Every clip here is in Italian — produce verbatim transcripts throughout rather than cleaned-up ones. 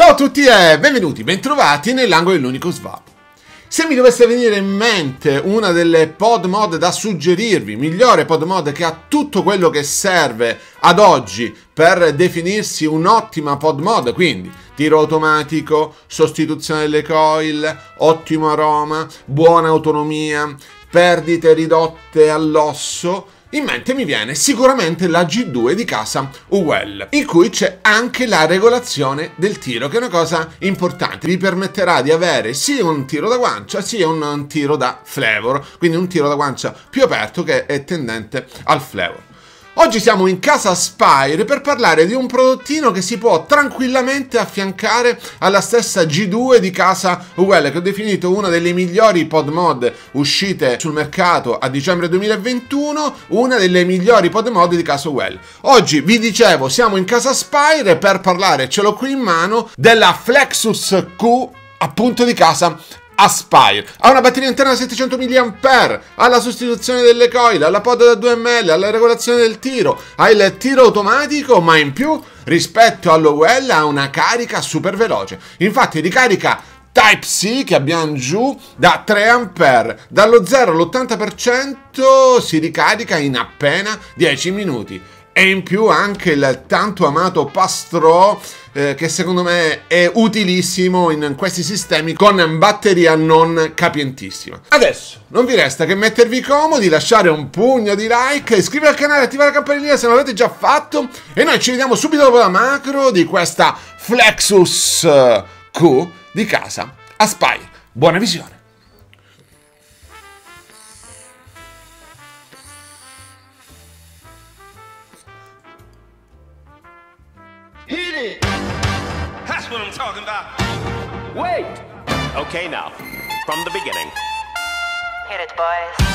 Ciao a tutti e benvenuti, bentrovati nell'angolo dell'Unico Svapo. Se mi dovesse venire in mente una delle pod mod da suggerirvi, migliore pod mod che ha tutto quello che serve ad oggi per definirsi un'ottima pod mod, quindi tiro automatico, sostituzione delle coil, ottimo aroma, buona autonomia, perdite ridotte all'osso, in mente mi viene sicuramente la G due di casa Uwell, in cui c'è anche la regolazione del tiro, che è una cosa importante. Vi permetterà di avere sia un tiro da guancia sia un tiro da flavor, quindi un tiro da guancia più aperto che è tendente al flavor. Oggi siamo in casa Aspire per parlare di un prodottino che si può tranquillamente affiancare alla stessa G due di casa Uwell, che ho definito una delle migliori pod mod uscite sul mercato a dicembre duemilaventuno, una delle migliori pod mod di casa Uwell. Oggi, vi dicevo, siamo in casa Aspire per parlare, ce l'ho qui in mano, della Flexus Q, appunto di casa Aspire. Ha una batteria interna da settecento milliampere, ha la sostituzione delle coil, ha la pod da due millilitri, ha la regolazione del tiro, ha il tiro automatico, ma in più rispetto all'Uwell ha una carica super veloce. Infatti ricarica Type-C, che abbiamo giù, da tre ampere, dallo zero all'ottanta per cento si ricarica in appena dieci minuti. E in più anche il tanto amato Pastro, eh, che secondo me è utilissimo in questi sistemi con batteria non capientissima. Adesso non vi resta che mettervi comodi, lasciare un pugno di like, iscrivervi al canale, attivare la campanellina se non l'avete già fatto, e noi ci vediamo subito dopo la macro di questa Flexus Q di casa Aspire. Buona visione! That's what I'm talking about. Wait! Okay, now, from the beginning. Hit it, boys.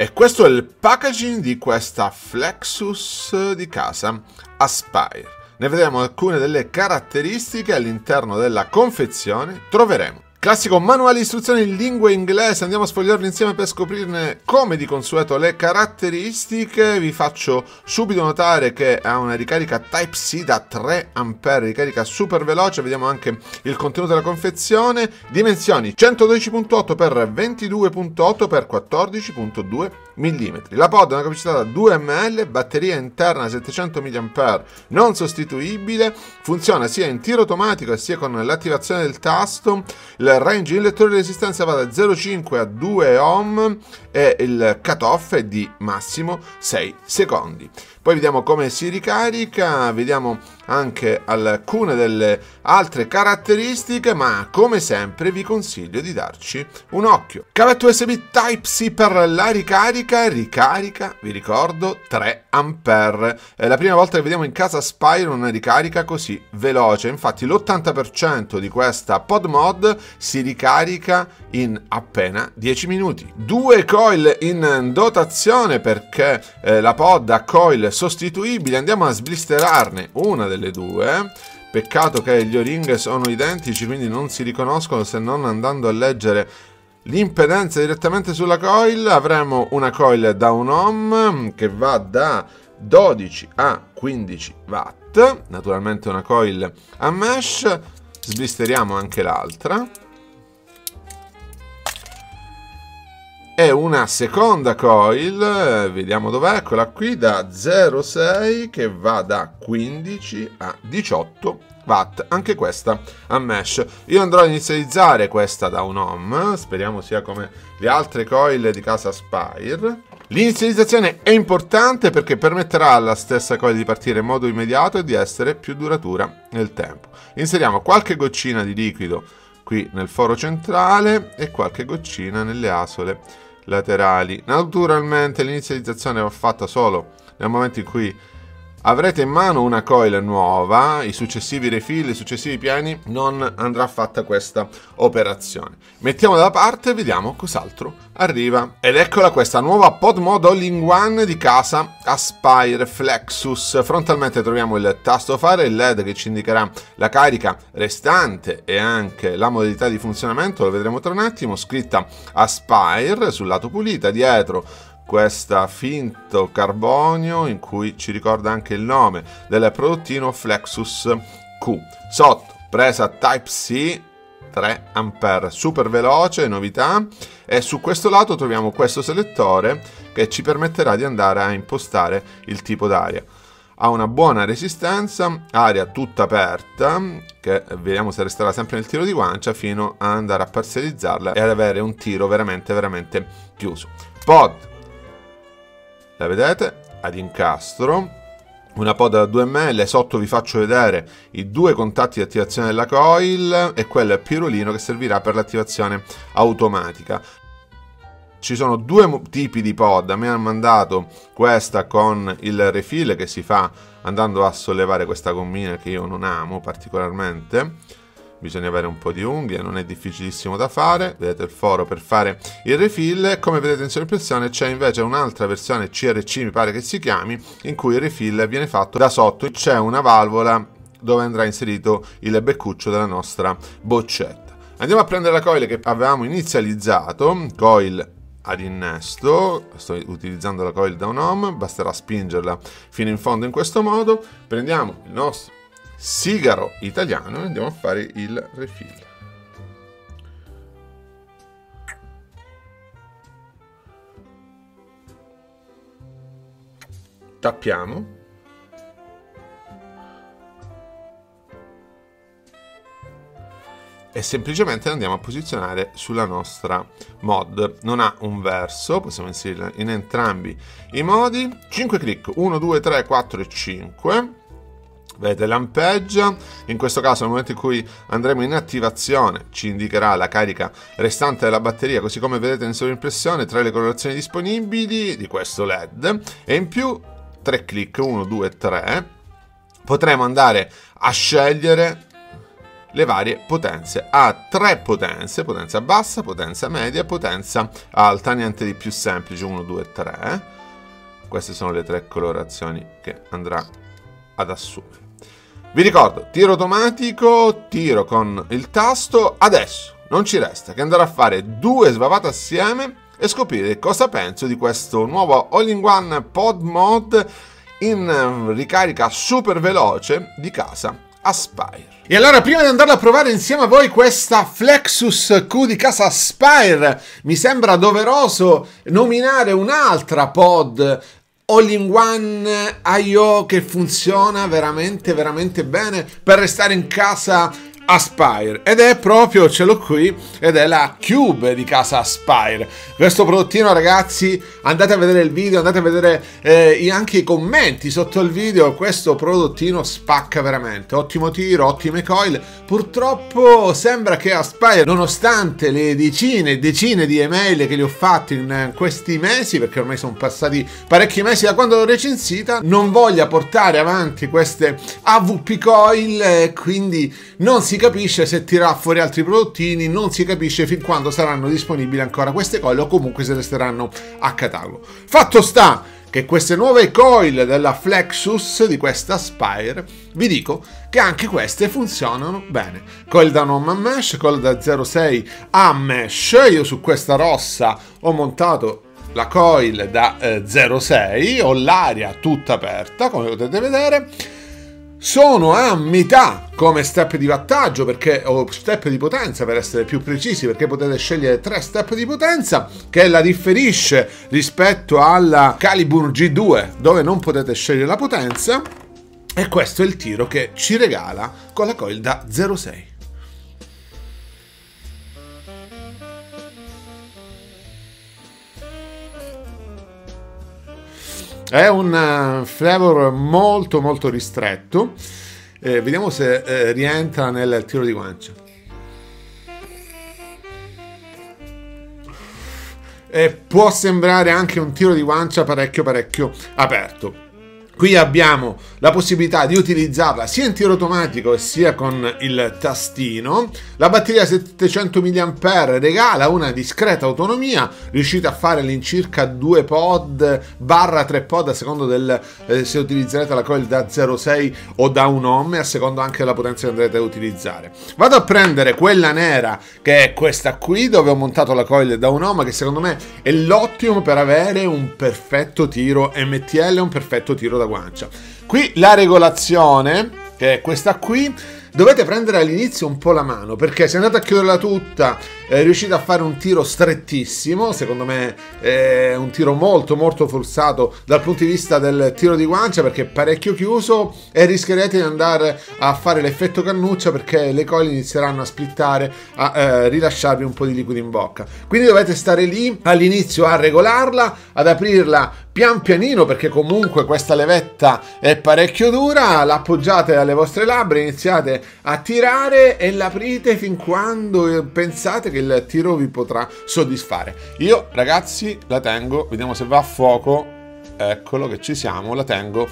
E questo è il packaging di questa Flexus di casa Aspire. Ne vedremo alcune delle caratteristiche all'interno della confezione. Troveremo classico manuale di istruzioni in lingua inglese, andiamo a sfogliarlo insieme per scoprirne come di consueto le caratteristiche. Vi faccio subito notare che ha una ricarica Type-C da tre ampere, ricarica super veloce. Vediamo anche il contenuto della confezione. Dimensioni centododici virgola otto per ventidue virgola otto per quattordici virgola due millimetri. La pod ha una capacità da due millilitri, batteria interna settecento milliampere non sostituibile, funziona sia in tiro automatico sia con l'attivazione del tasto. Il range in lettore di resistenza va da zero virgola cinque a due ohm e il cutoff è di massimo sei secondi. Poi vediamo come si ricarica, vediamo anche alcune delle altre caratteristiche, ma come sempre vi consiglio di darci un occhio. Cavetto U S B Type-C per la ricarica, ricarica, vi ricordo, tre ampere. È la prima volta che vediamo in casa Aspire una ricarica così veloce, infatti l'ottanta per cento di questa pod mod si ricarica in appena dieci minuti. Due coil in dotazione perché eh, la pod ha coil sostituibili, andiamo a sblisterarne una delle le due. Peccato che gli o-ring sono identici, quindi non si riconoscono se non andando a leggere l'impedenza direttamente sulla coil. Avremo una coil da un ohm che va da dodici a quindici watt, naturalmente una coil a mesh. Sblisteriamo anche l'altra, e una seconda coil, vediamo dov'è, eccola qui, da zero virgola sei che va da quindici a diciotto watt, anche questa a mesh. Io andrò a inizializzare questa da un ohm, speriamo sia come le altre coil di casa Aspire. L'inizializzazione è importante perché permetterà alla stessa coil di partire in modo immediato e di essere più duratura nel tempo. Inseriamo qualche goccina di liquido qui nel foro centrale e qualche goccina nelle asole laterali. Naturalmente l'inizializzazione va fatta solo nel momento in cui avrete in mano una coil nuova, i successivi refill, i successivi piani, non andrà fatta questa operazione. Mettiamola da parte e vediamo cos'altro arriva. Ed eccola questa nuova pod mod all-in-one di casa Aspire Flexus. Frontalmente troviamo il tasto fare, il led che ci indicherà la carica restante e anche la modalità di funzionamento, lo vedremo tra un attimo, scritta Aspire sul lato pulita, dietro questa finto carbonio in cui ci ricorda anche il nome del prodottino Flexus Q. Sotto presa Type-C tre ampere, super veloce, novità, e su questo lato troviamo questo selettore che ci permetterà di andare a impostare il tipo d'aria. Ha una buona resistenza, aria tutta aperta, che vediamo se resterà sempre nel tiro di guancia fino a andare a parzializzarla e ad avere un tiro veramente veramente chiuso. Pod, la vedete? Ad incastro, una pod da due millimetri, sotto vi faccio vedere i due contatti di attivazione della coil e quel pirulino che servirà per l'attivazione automatica. Ci sono due tipi di pod, a me hanno mandato questa con il refill che si fa andando a sollevare questa gommina che io non amo particolarmente. Bisogna avere un po' di unghie, non è difficilissimo da fare, vedete il foro per fare il refill. Come vedete in sovraimpressione c'è invece un'altra versione C R C, mi pare che si chiami, in cui il refill viene fatto da sotto, c'è una valvola dove andrà inserito il beccuccio della nostra boccetta. Andiamo a prendere la coil che avevamo inizializzato, coil ad innesto, sto utilizzando la coil down home, basterà spingerla fino in fondo in questo modo, prendiamo il nostro sigaro italiano e andiamo a fare il refill. Tappiamo e semplicemente andiamo a posizionare sulla nostra mod. Non ha un verso, possiamo inserirla in entrambi i modi. cinque clic, uno, due, tre, quattro e cinque. Vedete lampeggia, in questo caso nel momento in cui andremo in attivazione ci indicherà la carica restante della batteria, così come vedete in sovraimpressione tra le colorazioni disponibili di questo led, e in più tre clic, uno, due, tre, potremo andare a scegliere le varie potenze. Ha tre potenze, potenza bassa, potenza media, potenza alta, niente di più semplice, uno, due, tre, queste sono le tre colorazioni che andrà ad assumere. Vi ricordo, tiro automatico, tiro con il tasto. Adesso non ci resta che andare a fare due svavate assieme e scoprire cosa penso di questo nuovo all-in-one pod mod in ricarica super veloce di casa Aspire. E allora, prima di andarla a provare insieme a voi questa Flexus Q di casa Aspire, mi sembra doveroso nominare un'altra pod all-in-one I O che funziona veramente veramente bene per restare in casa Aspire, ed è proprio, ce l'ho qui, ed è la Qube di casa Aspire. Questo prodottino, ragazzi, andate a vedere il video, andate a vedere eh, anche i commenti sotto il video, questo prodottino spacca veramente, ottimo tiro, ottime coil. Purtroppo sembra che Aspire, nonostante le decine e decine di email che gli ho fatto in questi mesi, perché ormai sono passati parecchi mesi da quando l'ho recensita, non voglia portare avanti queste A V P coil, quindi non si capisce se tirerà fuori altri prodottini, non si capisce fin quando saranno disponibili ancora queste coil o comunque se resteranno a catalogo. Fatto sta che queste nuove coil della Flexus, di questa Aspire, vi dico che anche queste funzionano bene. Coil da non a mesh, coil da zero virgola sei a mesh, io su questa rossa ho montato la coil da eh, zero virgola sei, ho l'aria tutta aperta come potete vedere. Sono a metà come step di wattaggio, perché ho step di potenza, per essere più precisi, perché potete scegliere tre step di potenza, che la differisce rispetto alla Calibur G due, dove non potete scegliere la potenza. E questo è il tiro che ci regala con la coil da zero virgola sei. È un flavor molto molto ristretto, eh, vediamo se eh, rientra nel tiro di guancia. E può sembrare anche un tiro di guancia parecchio parecchio aperto. Qui abbiamo la possibilità di utilizzarla sia in tiro automatico sia con il tastino. La batteria settecento milliamperi-ore regala una discreta autonomia, riuscite a fare all'incirca due pod barra tre pod a seconda del, eh, se utilizzerete la coil da zero virgola sei o da un ohm, a seconda anche della potenza che andrete a utilizzare. Vado a prendere quella nera che è questa qui, dove ho montato la coil da un ohm, che secondo me è l'ottimo per avere un perfetto tiro M T L, un perfetto tiro da guancia. Qui la regolazione, che è questa qui, dovete prendere all'inizio un po' la mano, perché se andate a chiuderla tutta eh, riuscite a fare un tiro strettissimo. Secondo me è eh, un tiro molto molto forzato dal punto di vista del tiro di guancia, perché è parecchio chiuso e rischierete di andare a fare l'effetto cannuccia, perché le coil inizieranno a splittare, a eh, rilasciarvi un po' di liquido in bocca. Quindi dovete stare lì all'inizio a regolarla, ad aprirla pian pianino, perché comunque questa levetta è parecchio dura. L'appoggiate alle vostre labbra, iniziate a tirare e l'aprite fin quando pensate che il tiro vi potrà soddisfare. Io ragazzi la tengo, vediamo se va a fuoco, eccolo che ci siamo, la tengo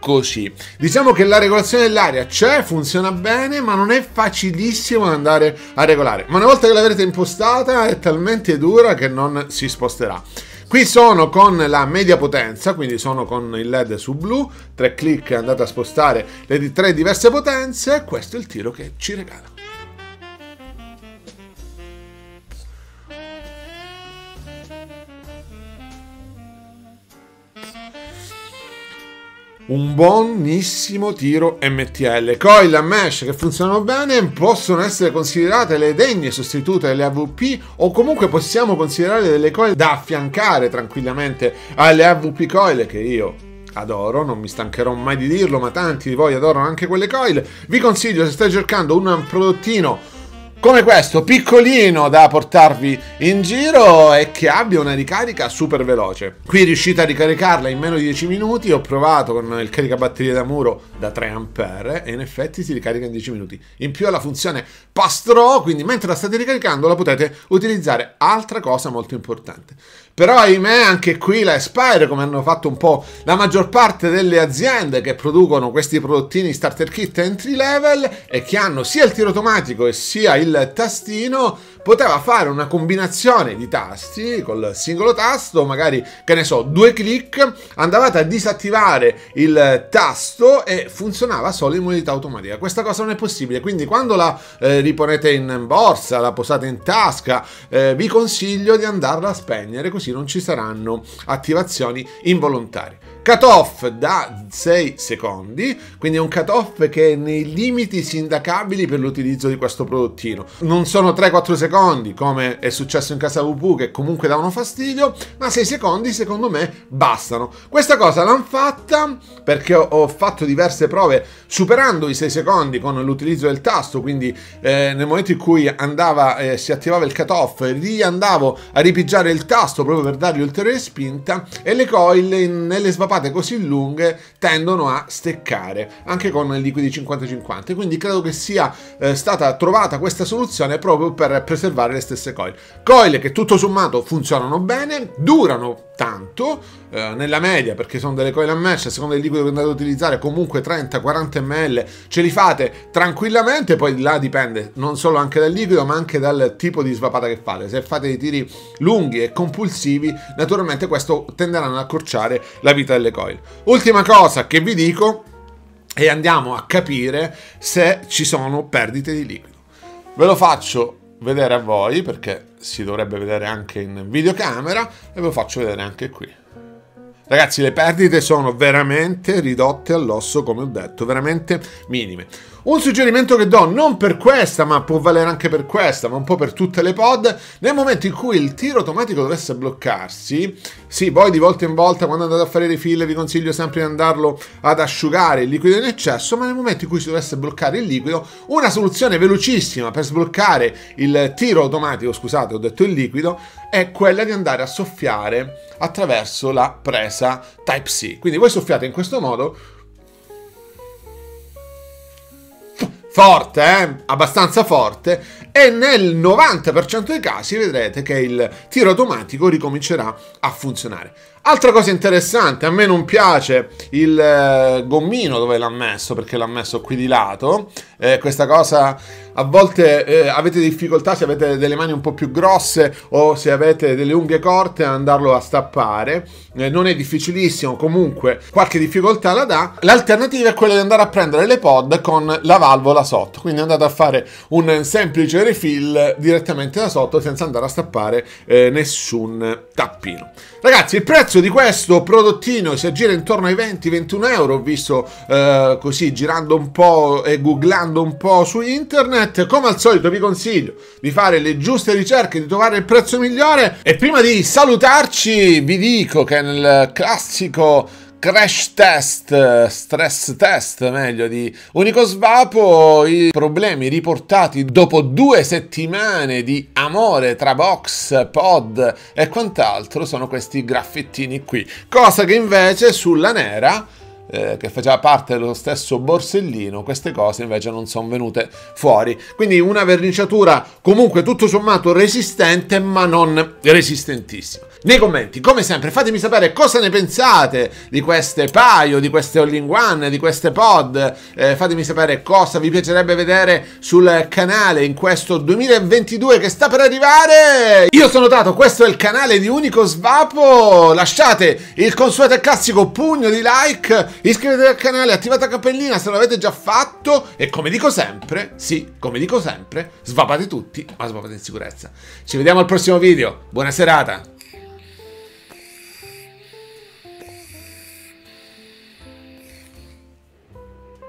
così. Diciamo che la regolazione dell'aria c'è, funziona bene, ma non è facilissimo andare a regolare, ma una volta che l'avrete impostata è talmente dura che non si sposterà. Qui sono con la media potenza, quindi sono con il led su blu, tre clic andate a spostare le tre diverse potenze, questo è il tiro che ci regala. Un buonissimo tiro M T L. Coil a mesh che funzionano bene possono essere considerate le degne sostitute delle A V P, o comunque possiamo considerare delle coil da affiancare tranquillamente alle A V P coil, che io adoro, non mi stancherò mai di dirlo, ma tanti di voi adorano anche quelle coil. Vi consiglio, se state cercando un prodottino come questo, piccolino, da portarvi in giro e che abbia una ricarica super veloce. Qui riuscite a ricaricarla in meno di dieci minuti, ho provato con il caricabatterie da muro da tre amperi e in effetti si ricarica in dieci minuti. In più ha la funzione pass-through, quindi mentre la state ricaricando la potete utilizzare. Altra cosa molto importante. Però ahimè anche qui la Aspire, come hanno fatto un po' la maggior parte delle aziende che producono questi prodottini starter kit entry level e che hanno sia il tiro automatico e sia il tastino, poteva fare una combinazione di tasti col singolo tasto, magari, che ne so, due clic, andavate a disattivare il tasto e funzionava solo in modalità automatica. Questa cosa non è possibile, quindi quando la eh, riponete in borsa, la posate in tasca, eh, vi consiglio di andarla a spegnere, così non ci saranno attivazioni involontarie. Cut off da sei secondi, quindi è un cut off che è nei limiti sindacabili per l'utilizzo di questo prodottino. Non sono tre quattro secondi come è successo in casa W P, che comunque davano fastidio, ma sei secondi secondo me bastano. Questa cosa l'hanno fatta perché ho fatto diverse prove superando i sei secondi con l'utilizzo del tasto, quindi eh, nel momento in cui andava eh, si attivava il cut off, riandavo a ripigiare il tasto proprio per dargli ulteriore spinta, e le coil in, nelle svapate così lunghe tendono a steccare anche con i liquidi cinquanta cinquanta, quindi credo che sia eh, stata trovata questa soluzione proprio per preservare le stesse coil coil che tutto sommato funzionano bene, durano tanto eh, nella media, perché sono delle coil a mesh, a seconda del liquido che andate ad utilizzare comunque trenta quaranta millilitri ce li fate tranquillamente. Poi là dipende non solo anche dal liquido, ma anche dal tipo di svapata che fate. Se fate dei tiri lunghi e compulsivi, naturalmente questo tenderà ad accorciare la vita delle coil. Ultima cosa che vi dico, e andiamo a capire se ci sono perdite di liquido. Ve lo faccio vedere a voi, perché si dovrebbe vedere anche in videocamera, e ve lo faccio vedere anche qui. Ragazzi, le perdite sono veramente ridotte all'osso, come ho detto, veramente minime. Un suggerimento che do, non per questa, ma può valere anche per questa, ma un po' per tutte le pod: nel momento in cui il tiro automatico dovesse bloccarsi, sì, voi di volta in volta quando andate a fare le file vi consiglio sempre di andarlo ad asciugare il liquido in eccesso, ma nel momento in cui si dovesse bloccare il liquido, una soluzione velocissima per sbloccare il tiro automatico, scusate, ho detto il liquido, è quella di andare a soffiare attraverso la presa Type-C. Quindi voi soffiate in questo modo, forte, eh? abbastanza forte, e nel novanta per cento dei casi vedrete che il tiro automatico ricomincerà a funzionare. Altra cosa interessante, a me non piace il eh, gommino dove l'ha messo, perché l'ha messo qui di lato. Eh, questa cosa, a volte eh, avete difficoltà se avete delle mani un po' più grosse o se avete delle unghie corte a andarlo a stappare. Eh, non è difficilissimo, comunque qualche difficoltà la dà. L'alternativa è quella di andare a prendere le pod con la valvola sotto, quindi andate a fare un semplice refill direttamente da sotto senza andare a stappare eh, nessun tappino. Ragazzi, il prezzo di questo prodottino si aggira intorno ai venti ventuno euro, ho visto eh, così girando un po' e googlando un po' su internet. Come al solito vi consiglio di fare le giuste ricerche, di trovare il prezzo migliore. E prima di salutarci vi dico che nel classico crash test, stress test meglio, di Unico Svapo, i problemi riportati dopo due settimane di amore tra box, pod e quant'altro sono questi graffettini qui, cosa che invece sulla nera, eh, che faceva parte dello stesso borsellino, queste cose invece non sono venute fuori. Quindi una verniciatura comunque tutto sommato resistente, ma non resistentissima. Nei commenti, come sempre, fatemi sapere cosa ne pensate di queste paio, di queste all-in-one, di queste pod. Eh, fatemi sapere cosa vi piacerebbe vedere sul canale in questo duemilaventidue che sta per arrivare. Io sono Tato, questo è il canale di Unico Svapo. Lasciate il consueto e classico pugno di like, iscrivetevi al canale, attivate la cappellina se non l'avete già fatto e, come dico sempre, sì, come dico sempre, svapate tutti, ma svapate in sicurezza. Ci vediamo al prossimo video. Buona serata.